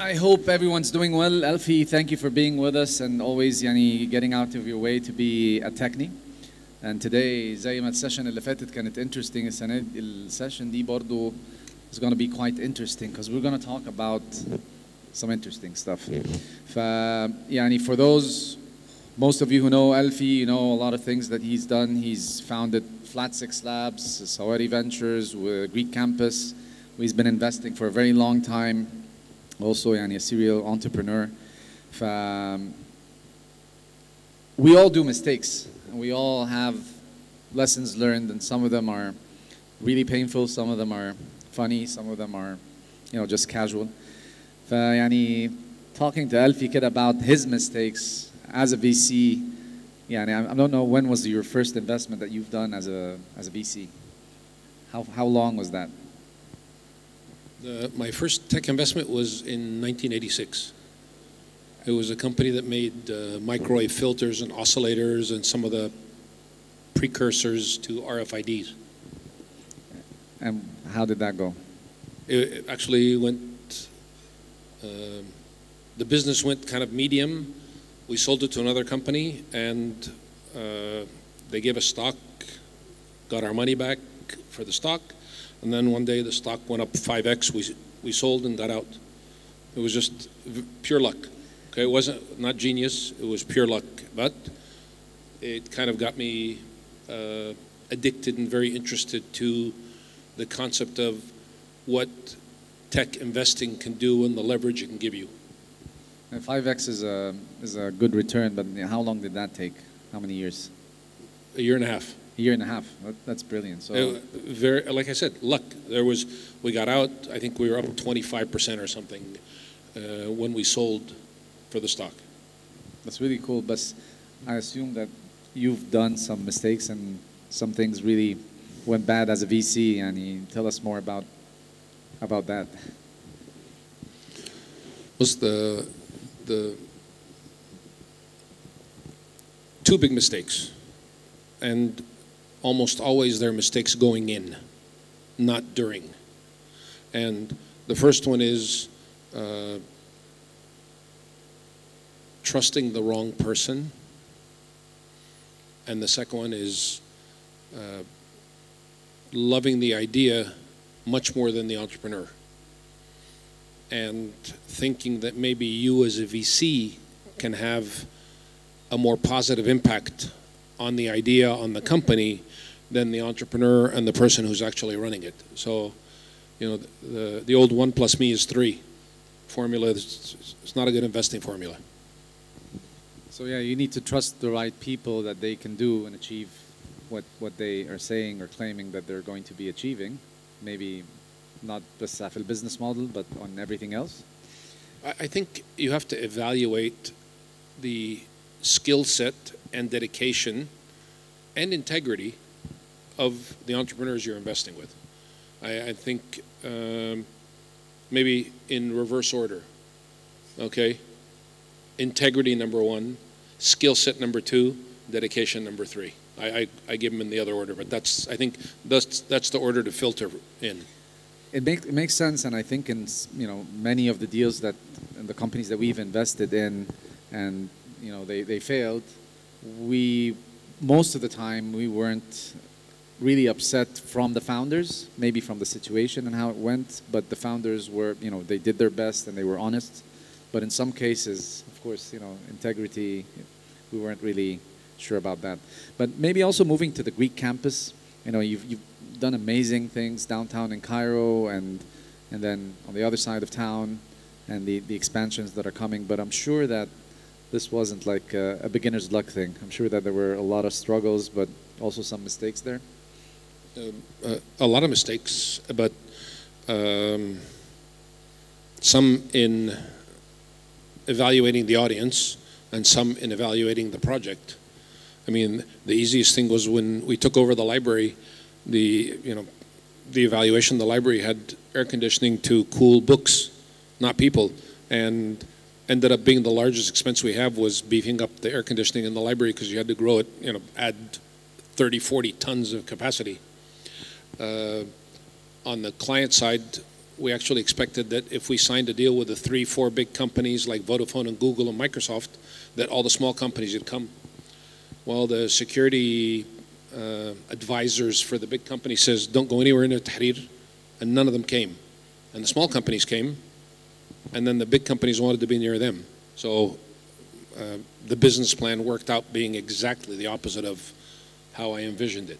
I hope everyone's doing well. Alfie, thank you for being with us and always getting out of your way to be at Techne. And today, زي ما السيشن اللي فاتت كانت interesting, السنة السيشن دي برضو is going to be quite interesting because we're going to talk about some interesting stuff. For those, most of you who know Alfie, you know a lot of things that he's done. He's founded Flat Six Labs, Sawari Ventures, Greek Campus. He's been investing for a very long time. Also, a serial entrepreneur. We all do mistakes. We all have lessons learned, and some of them are really painful. Some of them are funny. Some of them are, just casual. Talking to Alfie kid about his mistakes as a VC. I don't know, when was your first investment that you've done as a VC? How long was that? My first tech investment was in 1986. It was a company that made microwave filters and oscillators and some of the precursors to RFIDs. And how did that go? It actually went, the business went kind of medium. We sold it to another company and they gave us stock, got our money back for the stock. And then one day the stock went up 5x. We sold and got out. It was just pure luck. Okay, it wasn't not genius. It was pure luck, but it kind of got me addicted and very interested to the concept of what tech investing can do and the leverage it can give you. And 5x is a good return, but how long did that take? How many years? A year and a half. Year and a half. That's brilliant. So, very, like I said, luck. We got out. I think we were up 25% or something when we sold for the stock. That's really cool. But I assume that you've done some mistakes and some things really went bad as a VC. And you tell us more about that. Was the two big mistakes, and almost always there are mistakes going in, not during. And the first one is trusting the wrong person. And the second one is loving the idea much more than the entrepreneur. And thinking that maybe you as a VC can have a more positive impact on the idea, on the company, than the entrepreneur and the person who's actually running it. So, the old 1 + me is 3 formula, it's not a good investing formula. So yeah, you need to trust the right people that they can do and achieve what they are saying or claiming that they're going to be achieving. Maybe not the SAFE business model, but on everything else. I think you have to evaluate the skill set and dedication and integrity of the entrepreneurs you're investing with. I think maybe in reverse order, okay? Integrity number 1, skill set number 2, dedication number 3. I give them in the other order, but that's, I think that's the order to filter in. It makes sense, and I think in many of the deals that, and the companies that we've invested in, and they failed, most of the time, we weren't really upset from the founders, maybe from the situation and how it went, but the founders were, they did their best and they were honest. But in some cases, of course, integrity, we weren't really sure about that. But maybe also moving to the Greek campus, you've done amazing things downtown in Cairo and then on the other side of town and the expansions that are coming, but I'm sure that this wasn't like a beginner's luck thing. I'm sure that there were a lot of struggles, but also some mistakes there. A lot of mistakes, but some in evaluating the audience and some in evaluating the project. I mean, the easiest thing was when we took over the library, the evaluation, the library had air conditioning to cool books, not people. And ended up being the largest expense we have was beefing up the air conditioning in the library because you had to grow it, add 30, 40 tons of capacity. On the client side, we actually expected that if we signed a deal with the 3-4 big companies like Vodafone and Google and Microsoft, that all the small companies would come. Well, the security advisors for the big company says, don't go anywhere near Tahrir, and none of them came. And the small companies came, and then the big companies wanted to be near them. So the business plan worked out being exactly the opposite of how I envisioned it.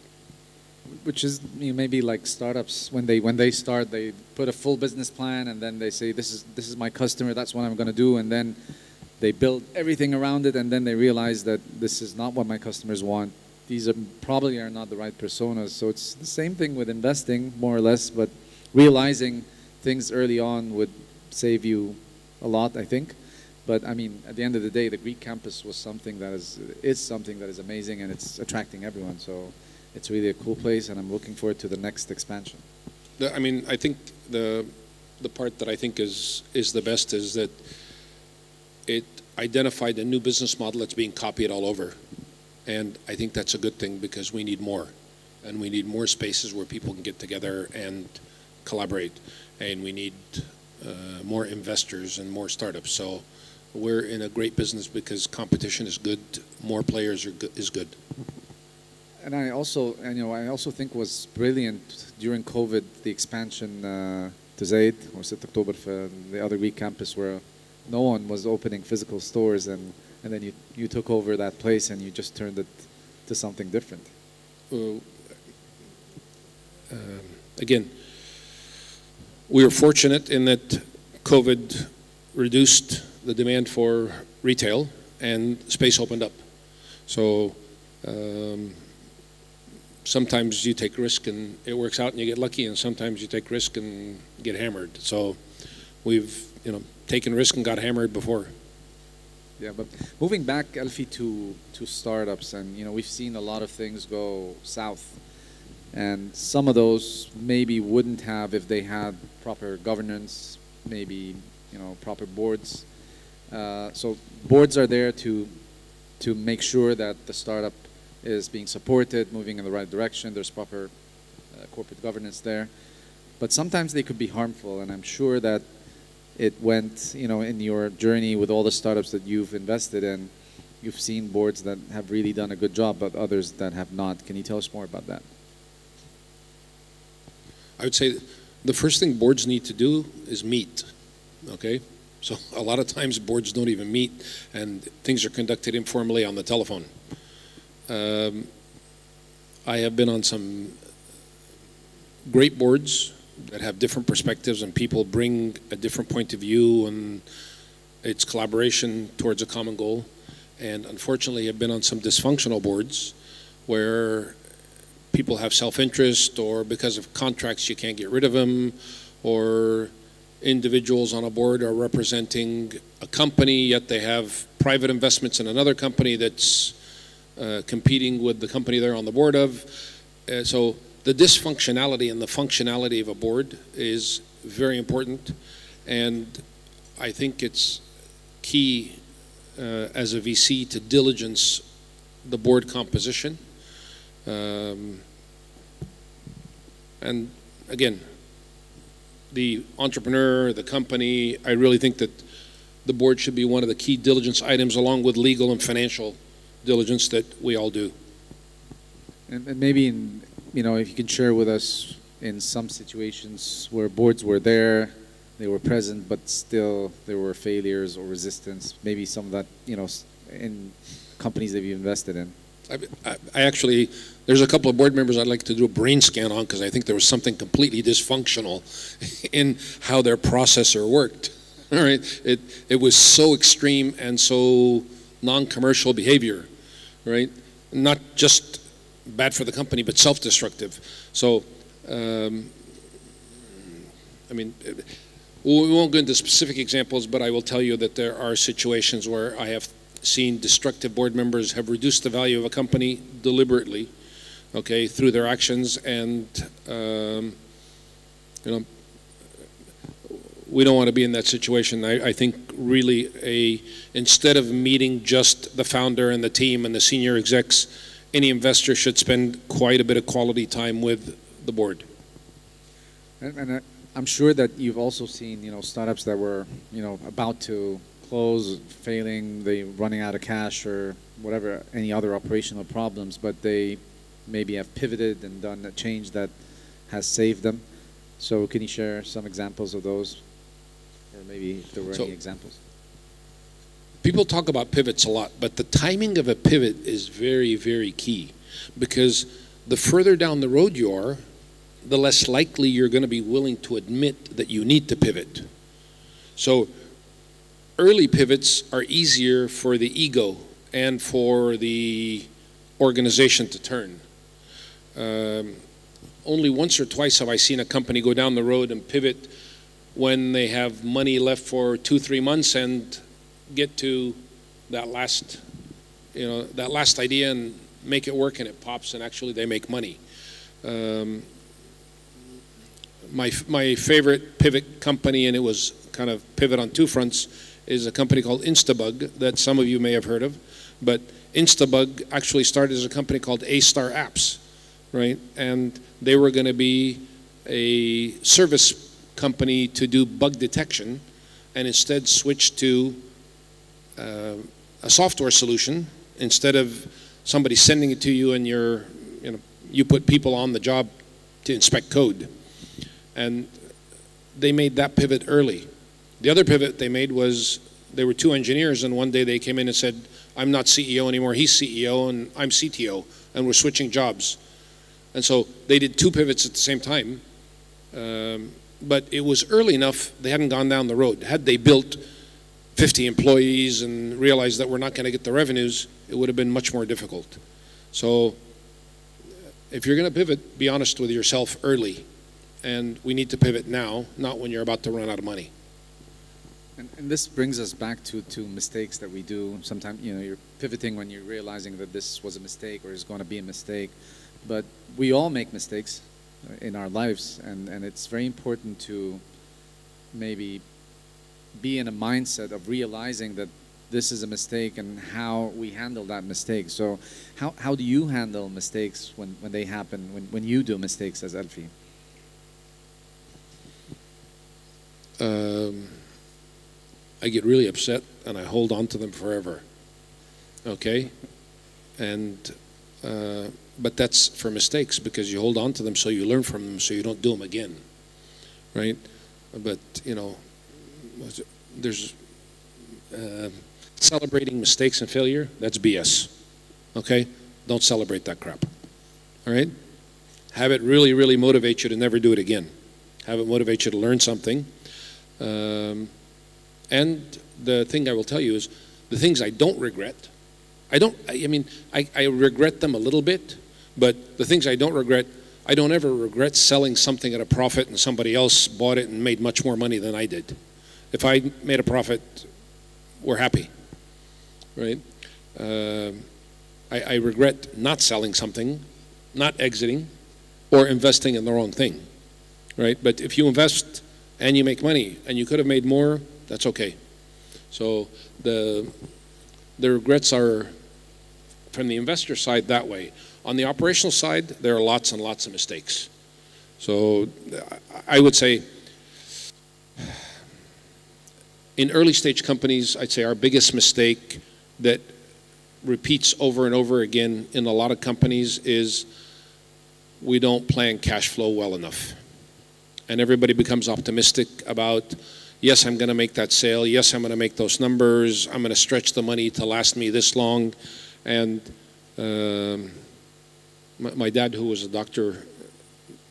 Which is, you know, maybe like startups, when they start, they put a full business plan, and then they say, this is my customer, that's what I'm going to do, and then they build everything around it, and then they realize that this is not what my customers want. These are probably are not the right personas. So it's the same thing with investing, more or less, but realizing things early on would save you a lot, I think. But I mean, at the end of the day, the Greek campus was something that is something that is amazing, and it's attracting everyone. So it's really a cool place, and I'm looking forward to the next expansion. I mean, I think the part that I think is the best is that it identified a new business model that's being copied all over. And I think that's a good thing, because we need more. And we need more spaces where people can get together and collaborate. And we need more investors and more startups. So we're in a great business because competition is good, more players are is good. And I also, I also think was brilliant during COVID, the expansion to Zaid or 6 October for the other Greek campus, where no one was opening physical stores, and then you took over that place and you just turned it to something different. Again, we were fortunate in that COVID reduced the demand for retail and space opened up. So sometimes you take risk and it works out and you get lucky, and sometimes you take risk and get hammered. So we've, taken risk and got hammered before. Yeah, but moving back, Alfie, to startups, and we've seen a lot of things go south, and some of those maybe wouldn't have if they had proper governance, maybe proper boards. So boards are there to make sure that the startup is being supported, moving in the right direction. There's proper corporate governance there. But sometimes they could be harmful, and I'm sure that it went, in your journey with all the startups that you've invested in, you've seen boards that have really done a good job, but others that have not. Can you tell us more about that? I would say the first thing boards need to do is meet, okay? So a lot of times boards don't even meet, and things are conducted informally on the telephone. I have been on some great boards that have different perspectives, and people bring a different point of view, and it's collaboration towards a common goal. And unfortunately, I've been on some dysfunctional boards where people have self-interest, or because of contracts you can't get rid of them, or individuals on a board are representing a company, yet they have private investments in another company that's competing with the company they're on the board of. So the dysfunctionality and the functionality of a board is very important, and I think it's key as a VC to diligence the board composition. And again, the entrepreneur, the company, I really think that the board should be one of the key diligence items, along with legal and financial diligence that we all do. And maybe, if you can share with us in some situations where boards were there, they were present, but still there were failures or resistance, maybe some of that, in companies that you invested in. I actually, there's a couple of board members I'd like to do a brain scan on, because I think there was something completely dysfunctional in how their processor worked. All right, it was so extreme and so non-commercial behavior, right? Not just bad for the company, but self-destructive. So, I mean, we won't go into specific examples, but I will tell you that there are situations where I have seen destructive board members have reduced the value of a company deliberately, okay, through their actions. And, we don't want to be in that situation. I think really instead of meeting just the founder and the team and the senior execs, any investor should spend quite a bit of quality time with the board. And I'm sure that you've also seen, startups that were, about to close, failing, they running out of cash or whatever, any other operational problems, but they maybe have pivoted and done a change that has saved them. So can you share some examples of those, or maybe if there were any examples? People talk about pivots a lot, but the timing of a pivot is very, very key, because the further down the road you are, the less likely you're going to be willing to admit that you need to pivot. So early pivots are easier for the ego and for the organization to turn. Only once or twice have I seen a company go down the road and pivot when they have money left for 2-3 months and get to that last, that last idea and make it work, and it pops, and actually they make money. My favorite pivot company, and it was kind of pivot on two fronts, is a company called Instabug that some of you may have heard of. But Instabug actually started as a company called A-Star Apps, right? And they were going to be a service company to do bug detection, and instead switched to a software solution. Instead of somebody sending it to you and you're, you put people on the job to inspect code. And they made that pivot early. The other pivot they made was, they were two engineers, and one day they came in and said, I'm not CEO anymore, he's CEO, and I'm CTO, and we're switching jobs. And so they did two pivots at the same time, but it was early enough, they hadn't gone down the road. Had they built 50 employees and realized that we're not going to get the revenues, it would have been much more difficult. So if you're going to pivot, be honest with yourself early. And we need to pivot now, not when you're about to run out of money. And this brings us back to mistakes that we do. Sometimes you're pivoting when you're realizing that this was a mistake or is going to be a mistake. But we all make mistakes in our lives, and it's very important to maybe be in a mindset of realizing that this is a mistake and how we handle that mistake. So how do you handle mistakes when they happen, when you do mistakes as Alfie? I get really upset and I hold on to them forever, okay? And, but that's for mistakes, because you hold on to them so you learn from them so you don't do them again, right? But, there's celebrating mistakes and failure, that's BS, okay? Don't celebrate that crap, all right? Have it really, really motivate you to never do it again. Have it motivate you to learn something. And the thing I will tell you is, the things I don't regret, I regret them a little bit, but the things I don't regret, I don't ever regret selling something at a profit and somebody else bought it and made much more money than I did. If I made a profit, we're happy, right? I regret not selling something, not exiting, or investing in the wrong thing, right? But if you invest and you make money, and you could have made more, that's okay. So the regrets are from the investor side that way. On the operational side, there are lots and lots of mistakes. So I would say, in early stage companies, I'd say our biggest mistake that repeats over and over again in a lot of companies is we don't plan cash flow well enough. And everybody becomes optimistic about, yes, I'm going to make that sale. Yes, I'm going to make those numbers. I'm going to stretch the money to last me this long. And my dad, who was a doctor,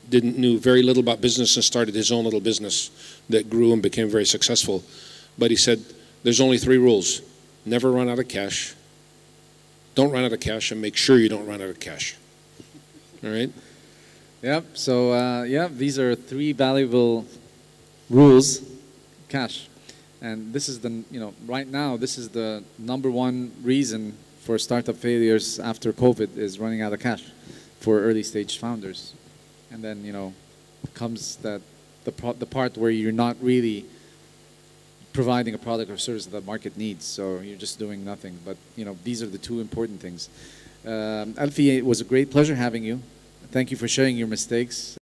knew very little about business and started his own little business that grew and became very successful. But he said, there's only 3 rules. Never run out of cash. Don't run out of cash, and make sure you don't run out of cash. All right? Yep, so yeah, these are 3 valuable rules, cash. And this is the, right now, this is the #1 reason for startup failures after COVID is running out of cash for early stage founders. And then, comes that the part where you're not really providing a product or service that the market needs, so you're just doing nothing. But, these are the 2 important things. Alfie, it was a great pleasure having you. Thank you for sharing your mistakes.